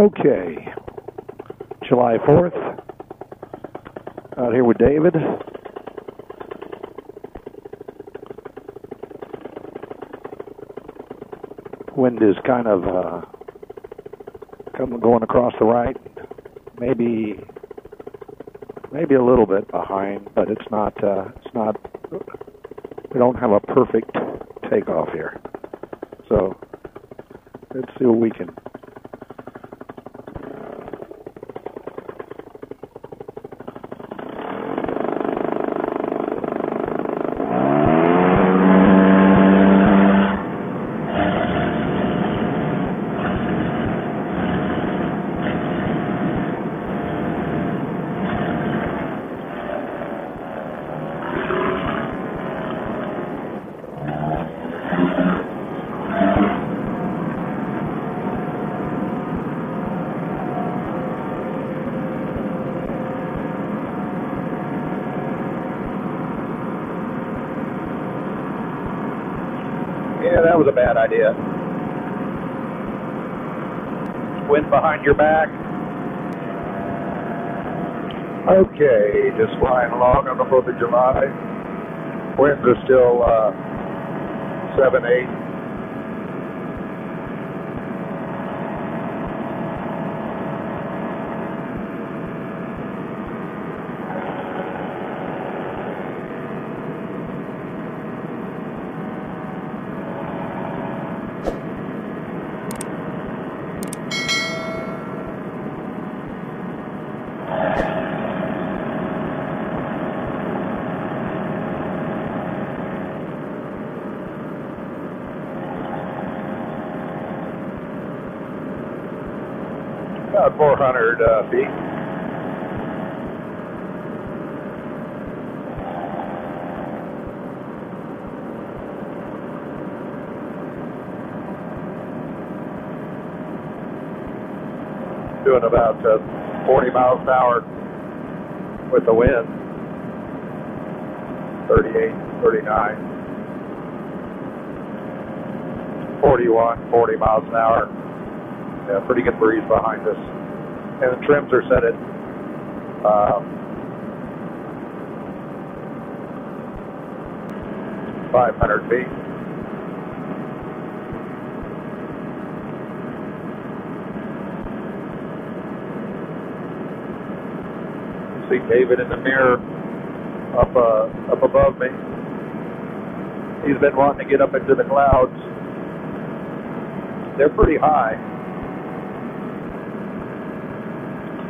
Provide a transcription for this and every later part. Okay, July 4th, out here with David. Wind is kind of going across the right, maybe a little bit behind, but it's not. We don't have a perfect takeoff here, so let's see what we can. That was a bad idea. Wind behind your back. Okay, just flying along on the 4th of July. Winds are still 7, 8. About 400 feet. Doing about 40 miles an hour with the wind. 38, 39, 41, 40 miles an hour. Yeah, pretty good breeze behind us. And the trims are set at 500 feet. See David in the mirror up above me. He's been wanting to get up into the clouds. They're pretty high.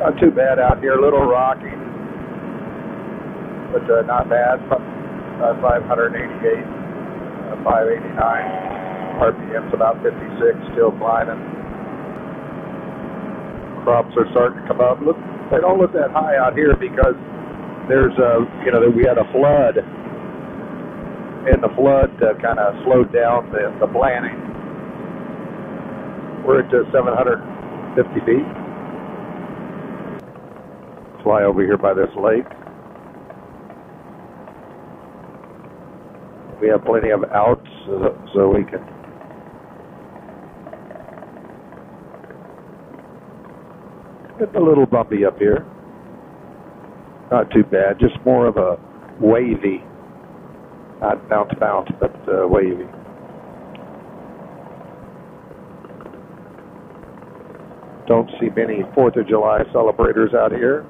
Not too bad out here, a little rocky, but not bad. 588, 589, RPM's about 56, still climbing. Crops are starting to come up. Look, they don't look that high out here because there's we had a flood, and the flood kind of slowed down the planting. We're at 750 feet. Fly over here by this lake. We have plenty of outs, so we can get a little bumpy up here. Not too bad, just more of a wavy, not bounce, but wavy. Don't see many 4th of July celebrators out here.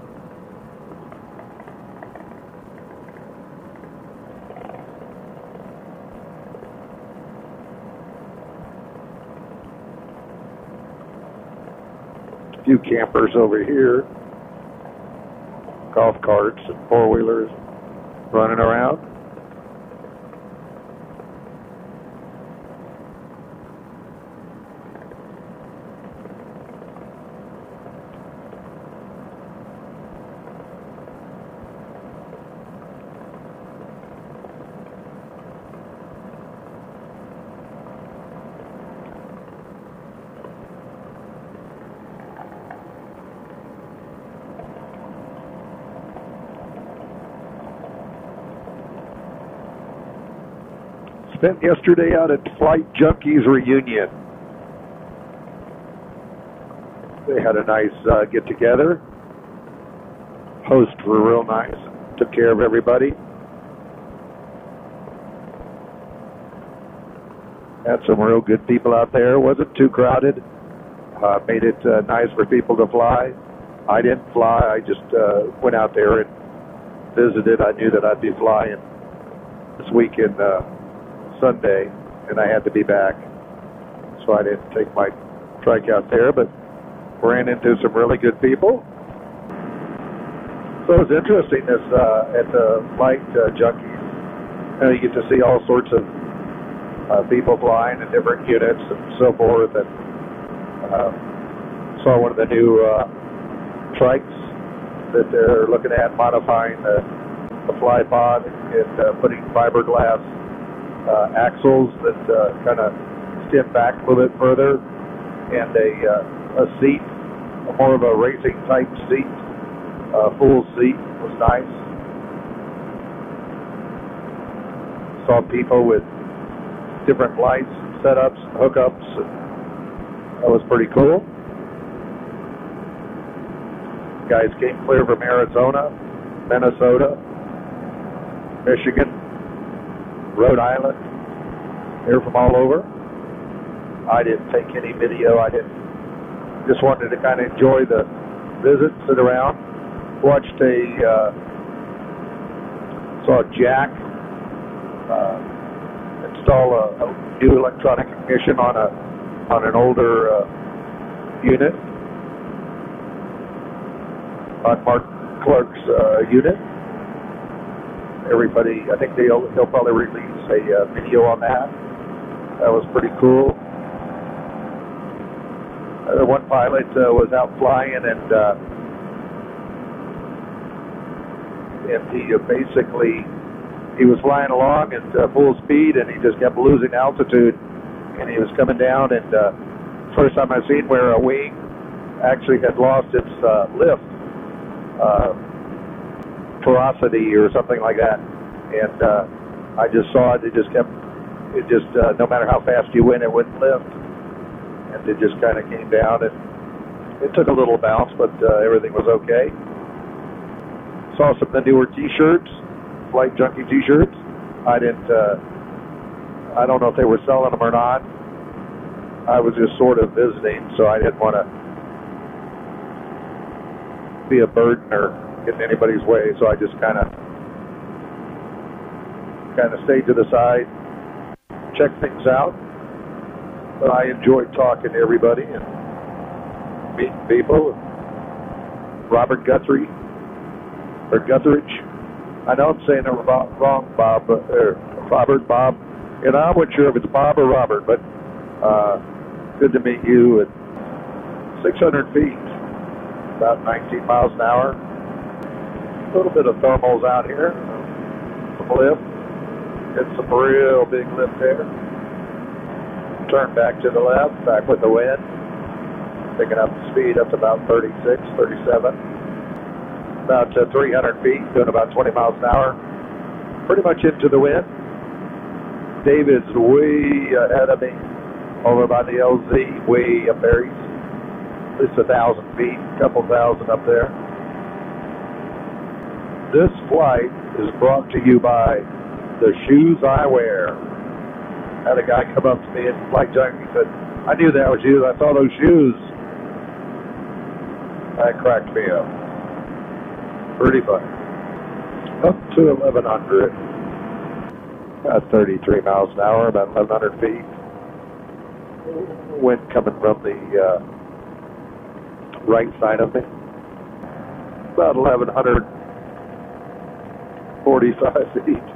Few campers over here, golf carts and four-wheelers running around. Spent yesterday out at Flight Junkies reunion. They had a nice get-together. Hosts were real nice, took care of everybody. Had some real good people out there. Wasn't too crowded. Made it nice for people to fly. I didn't fly. I just went out there and visited. I knew that I'd be flying this weekend, Sunday, and I had to be back. So I didn't take my trike out there, but ran into some really good people. So it was interesting this, at the Flight Junkies. You get to see all sorts of people flying in different units and so forth, and saw one of the new trikes that they're looking at modifying the fly pod and putting fiberglass axles that kind of step back a little bit further, and a seat, more of a racing type seat, full seat was nice. Saw people with different lights, setups, hookups. That was pretty cool. Guys came clear from Arizona, Minnesota, Michigan, Rhode Island. They're from all over. I didn't take any video. I didn't. Just wanted to kind of enjoy the visit, sit around, watched a saw Jack. Install a new electronic ignition on an older unit, on Mark Clark's unit. Everybody, I think he'll probably release a video on that. That was pretty cool. The one pilot was out flying, and he basically. He was flying along at full speed, and he just kept losing altitude, and he was coming down, and first time I've seen where a wing actually had lost its lift ferocity or something like that, and I just saw it. It just kept, it just no matter how fast you went, it wouldn't lift, and it just kind of came down, and it took a little bounce, but everything was okay. Saw some of the newer T-shirts. Flight Junkie T-shirts. I didn't. I don't know if they were selling them or not. I was just sort of visiting, so I didn't want to be a burden or get in anybody's way. So I just kind of stayed to the side, checked things out. But I enjoyed talking to everybody and meeting people. Robert Guthrie or Guthridge. I know I'm saying it wrong, Bob, or Robert, Bob, and I'm not sure if it's Bob or Robert, but good to meet you at 600 feet, about 19 miles an hour. A little bit of thermals out here, some lift, hit some real big lift there. Turn back to the left, back with the wind, picking up the speed up to about 36, 37. About 300 feet, doing about 20 miles an hour, pretty much into the wind. David's way ahead of me, over by the LZ, way up there. He's at least 1,000 feet, couple thousand up there. This flight is brought to you by the shoes I wear. Had a guy come up to me and Flight Junkie said, "I knew that was you. I saw those shoes." That cracked me up. Pretty fun. Up to 1,100. About 33 miles an hour, about 1,100 feet. Wind coming from the right side of me. About 1,145 feet,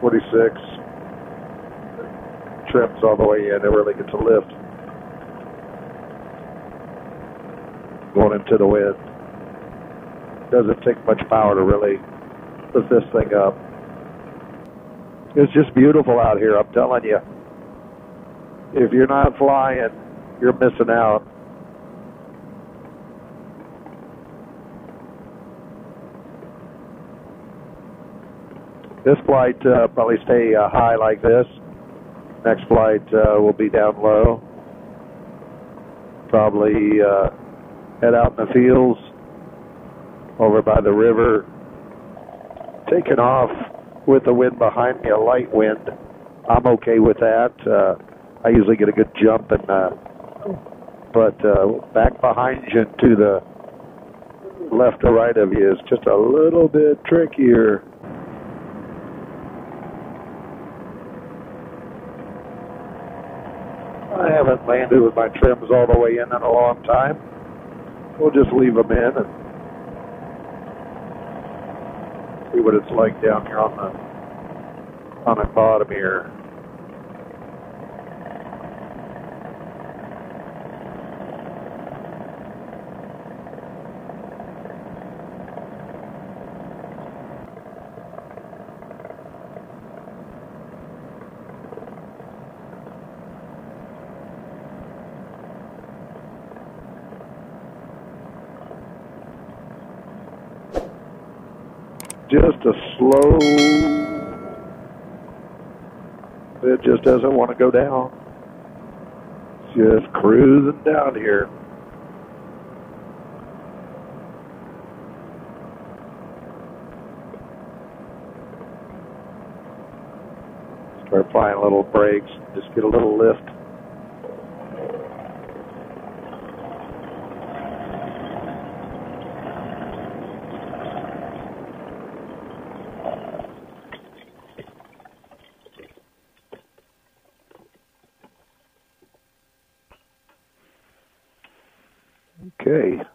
46. Trims all the way in. It really gets a lift. Going into the wind. Doesn't take much power to really lift this thing up. It's just beautiful out here, I'm telling you. If you're not flying, you're missing out. This flight, probably stay high like this. Next flight will be down low. Probably head out in the fields over by the river. Taking off with the wind behind me, a light wind. I'm okay with that. I usually get a good jump, and but back behind you to the left or right of you is just a little bit trickier. I haven't landed with my trims all the way in a long time. We'll just leave them in and see what it's like down here on the bottom here. Just a slow, it just doesn't want to go down. Just cruising down here. Start applying little brakes, just get a little lift. Okay.